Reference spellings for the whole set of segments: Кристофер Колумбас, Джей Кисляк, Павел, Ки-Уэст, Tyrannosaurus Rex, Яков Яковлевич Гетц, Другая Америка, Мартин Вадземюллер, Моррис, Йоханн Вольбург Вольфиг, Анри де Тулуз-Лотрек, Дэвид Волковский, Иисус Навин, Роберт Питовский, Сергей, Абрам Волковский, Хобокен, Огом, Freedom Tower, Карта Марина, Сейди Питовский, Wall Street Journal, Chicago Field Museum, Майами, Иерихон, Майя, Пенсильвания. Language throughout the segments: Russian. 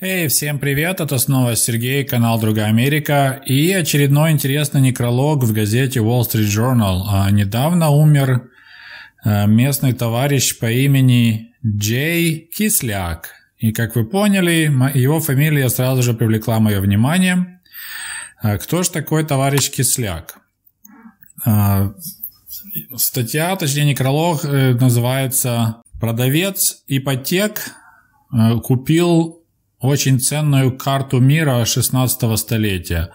Эй, всем привет, это снова Сергей, канал Другая Америка и очередной интересный некролог в газете Wall Street Journal. Недавно умер местный товарищ по имени Джей Кисляк. И как вы поняли, его фамилия сразу же привлекла мое внимание. Кто же такой товарищ Кисляк? Статья, точнее некролог, называется «Продавец ипотек купил очень ценную карту мира 16 столетия».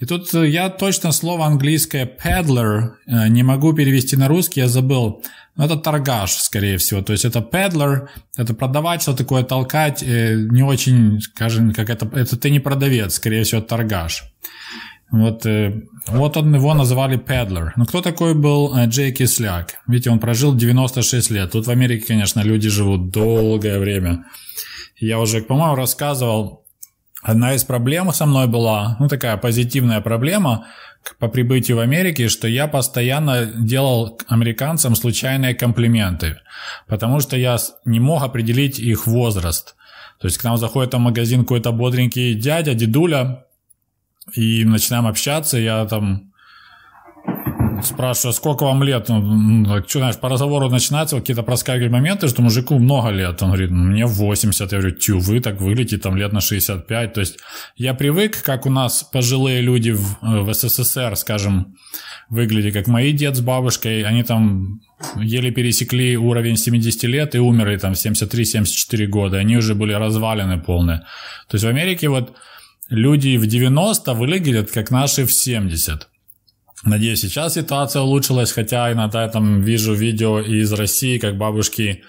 И тут я точно слово английское «peddler» не могу перевести на русский, я забыл. Но это торгаш, скорее всего. То есть это «peddler», это продавать, что такое толкать, не очень, скажем, как это ты не продавец, скорее всего, торгаш. Вот он, его называли «peddler». Но кто такой был Джей Кисляк? Видите, он прожил 96 лет. Тут в Америке, конечно, люди живут долгое время. Я уже, по-моему, рассказывал. Одна из проблем со мной была, ну такая позитивная проблема по прибытию в Америку, что я постоянно делал американцам случайные комплименты, потому что я не мог определить их возраст. То есть к нам заходит там в магазин какой-то бодренький дядя, дедуля, и начинаем общаться, я там спрашиваю, сколько вам лет? Ну, так, что, знаешь, по разговору начинаются какие-то проскакивают моменты, что мужику много лет. Он говорит, мне 80. Я говорю, тю, вы так выглядите, там лет на 65. То есть я привык, как у нас пожилые люди в СССР, скажем, выглядят, как мои дед с бабушкой. Они там еле пересекли уровень 70 лет и умерли там 73-74 года. Они уже были развалины полные. То есть в Америке вот люди в 90 выглядят, как наши в 70. Надеюсь, сейчас ситуация улучшилась, хотя иногда я там вижу видео из России, как бабушки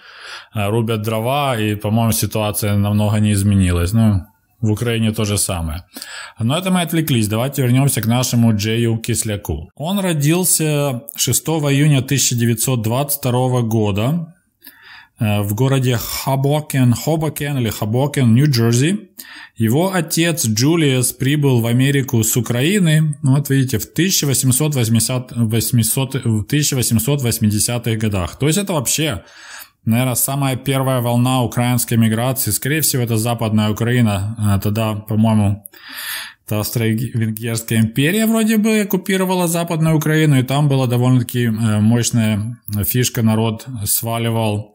рубят дрова, и, по-моему, ситуация намного не изменилась. Ну, в Украине то же самое. Но это мы отвлеклись, давайте вернемся к нашему Джею Кисляку. Он родился 6 июня 1922 года в городе Хобокен, Нью-Джерси. Его отец Джулиус прибыл в Америку с Украины, вот видите, в 1880-х годах. То есть это вообще, наверное, самая первая волна украинской миграции. Скорее всего, это Западная Украина. Тогда, по-моему, Австро-Венгерская империя вроде бы оккупировала Западную Украину, и там была довольно-таки мощная фишка, народ сваливал.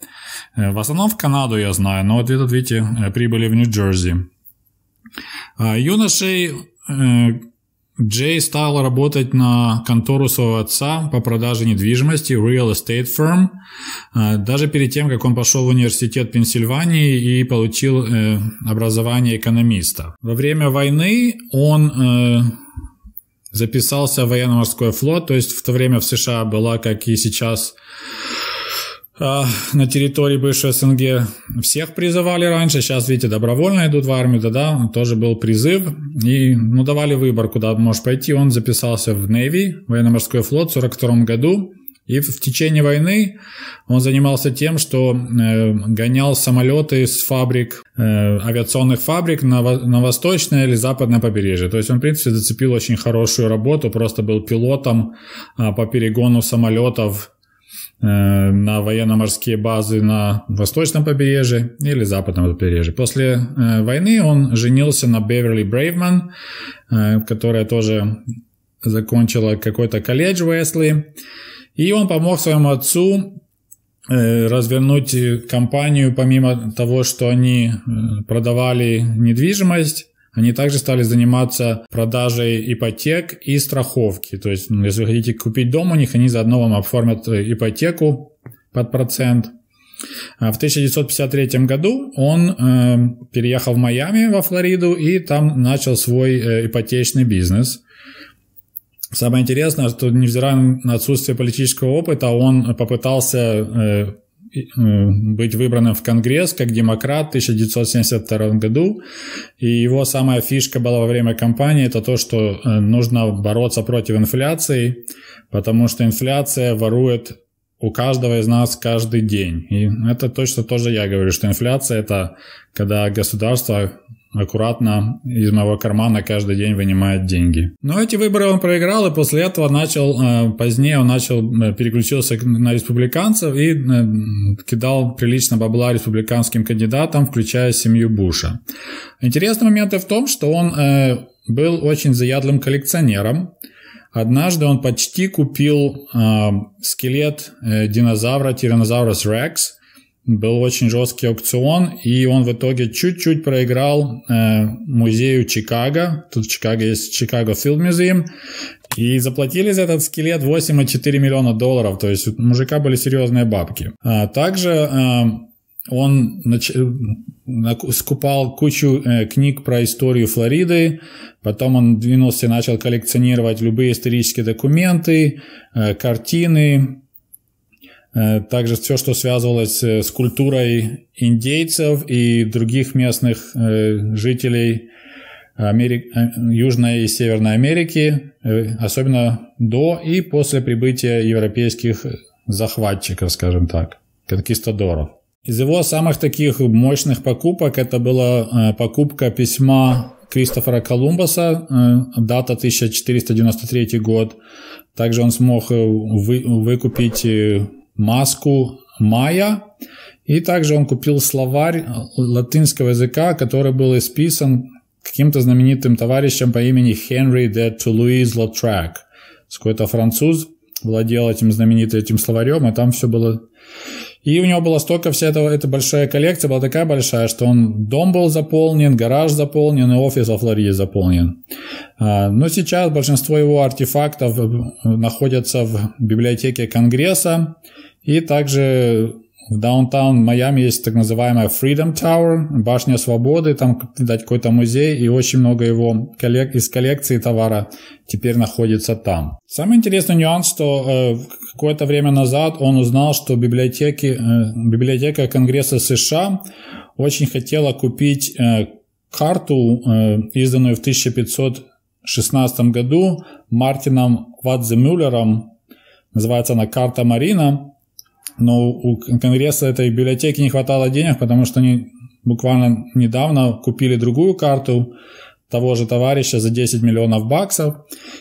В основном в Канаду, я знаю, но вот этот, видите, прибыли в Нью-Джерси. Юношей Джей стал работать на контору своего отца по продаже недвижимости, Real Estate Firm, даже перед тем, как он пошел в университет Пенсильвании и получил образование экономиста. Во время войны он записался в военно-морской флот, то есть в то время в США была, как и сейчас, на территории бывшего СНГ всех призывали раньше, сейчас, видите, добровольно идут в армию, да, тоже был призыв, и, ну, давали выбор, куда можешь пойти, он записался в Navy, военно-морской флот, в 1942 году, и в течение войны он занимался тем, что гонял самолеты с фабрик, авиационных фабрик на восточное или западное побережье. То есть он, в принципе, зацепил очень хорошую работу, просто был пилотом по перегону самолетов на военно-морские базы на восточном побережье или западном побережье. После войны он женился на Беверли Брейвман, которая тоже закончила какой-то колледж Уэсли, и он помог своему отцу развернуть компанию, помимо того, что они продавали недвижимость. Они также стали заниматься продажей ипотек и страховки. То есть, если вы хотите купить дом у них, они заодно вам оформят ипотеку под процент. В 1953 году он переехал в Майами, во Флориду, и там начал свой ипотечный бизнес. Самое интересное, что невзирая на отсутствие политического опыта, он попытался быть выбранным в Конгресс как демократ в 1972 году. И его самая фишка была во время кампании, это то, что нужно бороться против инфляции, потому что инфляция ворует у каждого из нас каждый день. И это точно тоже я говорю, что инфляция – это когда государство аккуратно из моего кармана каждый день вынимает деньги. Но эти выборы он проиграл, и после этого позднее он переключился на республиканцев и кидал прилично бабла республиканским кандидатам, включая семью Буша. Интересный момент и в том, что он был очень заядлым коллекционером. Однажды он почти купил скелет динозавра Tyrannosaurus Rex. Был очень жесткий аукцион, и он в итоге чуть-чуть проиграл музею Чикаго. Тут в Чикаго есть Chicago Field Museum. И заплатили за этот скелет $8,4 миллиона. То есть у мужика были серьезные бабки. Также он скупал кучу книг про историю Флориды, потом он двинулся и начал коллекционировать любые исторические документы, картины, также все, что связывалось с культурой индейцев и других местных жителей Южной и Северной Америки, особенно до и после прибытия европейских захватчиков, скажем так, конкистадоров. Из его самых таких мощных покупок это была покупка письма Кристофера Колумбаса, дата 1493 год. Также он смог выкупить маску «Майя». И также он купил словарь латинского языка, который был исписан каким-то знаменитым товарищем по имени Анри де Тулуз-Лотрек. Какой-то француз владел этим знаменитым словарем, и там все было... И у него была столько вся эта большая коллекция, была такая большая, что он дом был заполнен, гараж заполнен и офис во Флориде заполнен. Но сейчас большинство его артефактов находятся в библиотеке Конгресса. И также в даунтаун Майами есть так называемая Freedom Tower, башня свободы, там какой-то музей, и очень много его из коллекции товара теперь находится там. Самый интересный нюанс, что какое-то время назад он узнал, что библиотека Конгресса США очень хотела купить карту, изданную в 1516 году Мартином Вадземюллером, называется она «Карта Марина», но у Конгресса этой библиотеки не хватало денег, потому что они буквально недавно купили другую карту того же товарища за $10 миллионов.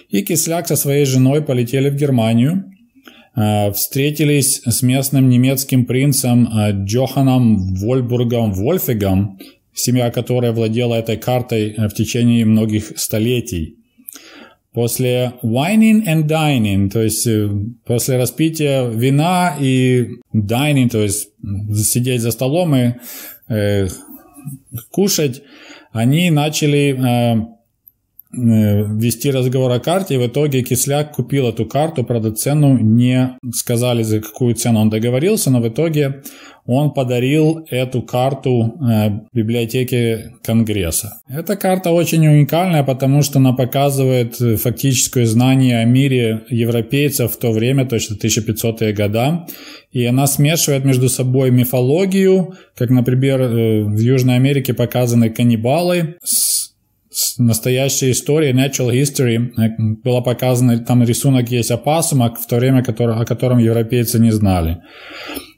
И Кисляк со своей женой полетели в Германию, встретились с местным немецким принцем Йоханном Вольбургом Вольфигом, семья которой владела этой картой в течение многих столетий. После wining and dining, то есть после распития вина и dining, то есть сидеть за столом и кушать, они начали вести разговор о карте, и в итоге Кисляк купил эту карту, правда, цену не сказали, за какую цену он договорился, но в итоге он подарил эту карту библиотеке Конгресса. Эта карта очень уникальная, потому что она показывает фактическое знание о мире европейцев в то время, точно 1500-е годы, и она смешивает между собой мифологию, как, например, в Южной Америке показаны каннибалы, настоящая история, natural history, была показана, там рисунок есть опасума, в то время о котором европейцы не знали.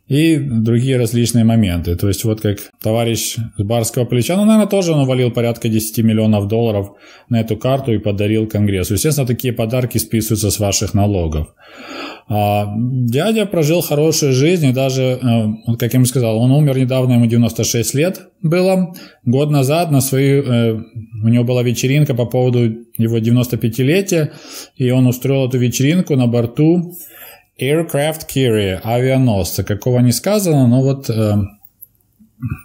И другие различные моменты. То есть вот как товарищ с барского плеча, наверное, тоже он увалил порядка $10 миллионов на эту карту и подарил Конгрессу. Естественно, такие подарки списываются с ваших налогов. Дядя прожил хорошую жизнь, и даже, как я ему сказал, он умер недавно, ему 96 лет было. Год назад у него была вечеринка по поводу его 95-летия, и он устроил эту вечеринку на борту Aircraft Carrier, авианосца, какого не сказано, но вот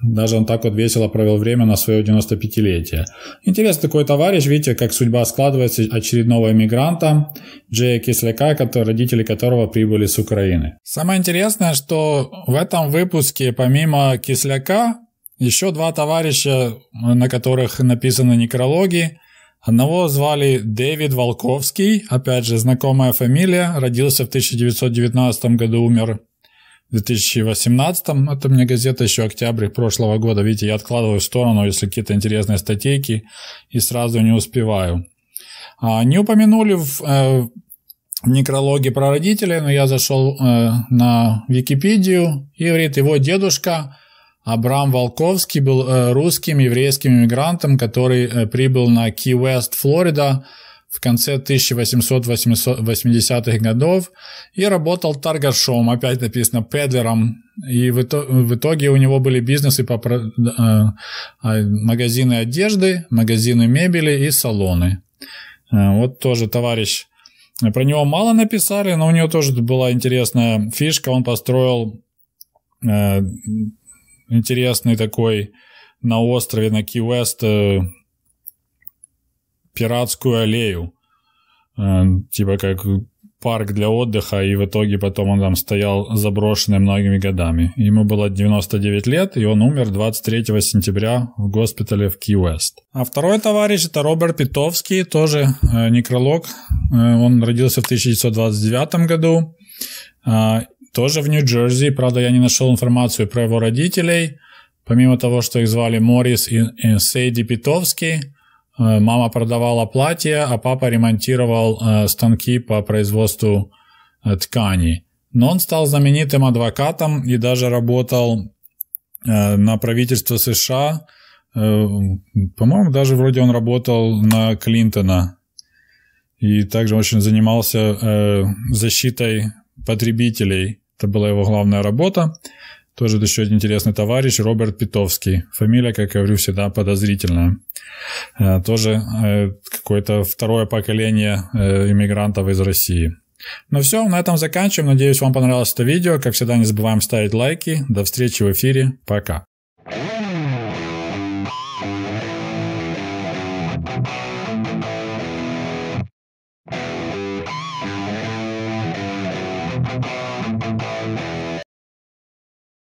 даже он так вот весело провел время на свое 95-летие. Интересный такой товарищ, видите, как судьба складывается очередного эмигранта Джея Кисляка, родители которого прибыли с Украины. Самое интересное, что в этом выпуске помимо Кисляка еще два товарища, на которых написаны некрологи. Одного звали Дэвид Волковский, опять же, знакомая фамилия, родился в 1919 году, умер в 2018, это у меня газета еще октябрь прошлого года, видите, я откладываю в сторону, если какие-то интересные статейки, и сразу не успеваю. Не упомянули в некрологе про родителей, но я зашел на Википедию, и говорит, его дедушка Абрам Волковский был русским еврейским иммигрантом, который прибыл на Ки-Уэст, Флорида, в конце 1880-х годов и работал торгашом, опять написано, педлером. И в итоге у него были бизнесы по магазины одежды, магазины мебели и салоны. Вот тоже товарищ. Про него мало написали, но у него тоже была интересная фишка. Он построил интересный такой на острове, на Ки-Уэст, пиратскую аллею, типа как парк для отдыха, и в итоге потом он там стоял заброшенный многими годами. Ему было 99 лет, и он умер 23 сентября в госпитале в Ки-Уэст. А второй товарищ – это Роберт Питовский, тоже некролог. Он родился в 1929 году, тоже в Нью-Джерси. Правда, я не нашел информацию про его родителей. Помимо того, что их звали Моррис и Сейди Питовский, мама продавала платья, а папа ремонтировал станки по производству тканей. Но он стал знаменитым адвокатом и даже работал на правительство США. По-моему, даже вроде он работал на Клинтона. И также очень занимался защитой потребителей. Это была его главная работа. Тоже еще один интересный товарищ, Роберт Питовский. Фамилия, как я говорю, всегда подозрительная. Тоже какое-то второе поколение иммигрантов из России. Ну все, на этом заканчиваем. Надеюсь, вам понравилось это видео. Как всегда, не забываем ставить лайки. До встречи в эфире. Пока.